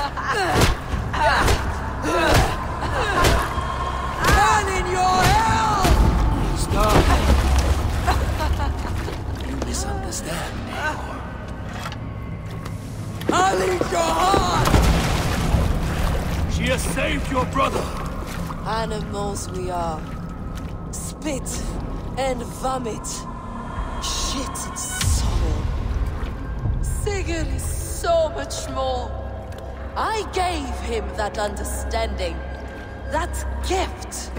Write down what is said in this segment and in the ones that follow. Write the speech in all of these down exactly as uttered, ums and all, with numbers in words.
Man in your hell! Stop. You misunderstand, Eivor. I'll eat your heart! She has saved your brother. Animals we are. Spit and vomit. Shit and sorrow. Sigurd is so much more. I gave him that understanding. That gift.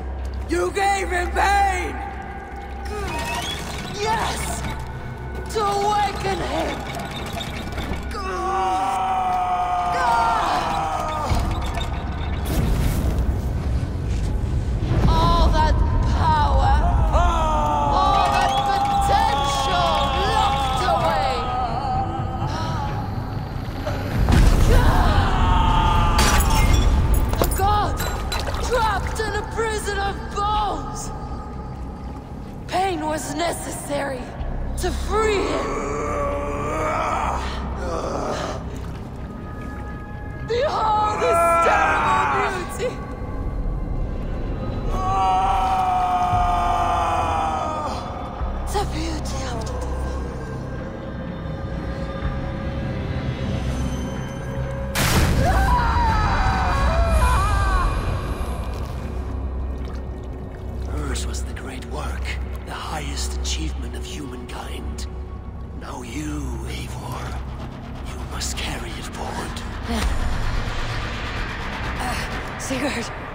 You gave him pain! Yes! To awaken him! All that power, all that potential locked away. A god trapped in a prison of bones. Pain was necessary to free him. Behold this terrible beauty! The beauty of the devil. Hers was the great work, the highest achievement of humankind. Now you, Eivor, you must carry it forward. Sigurd!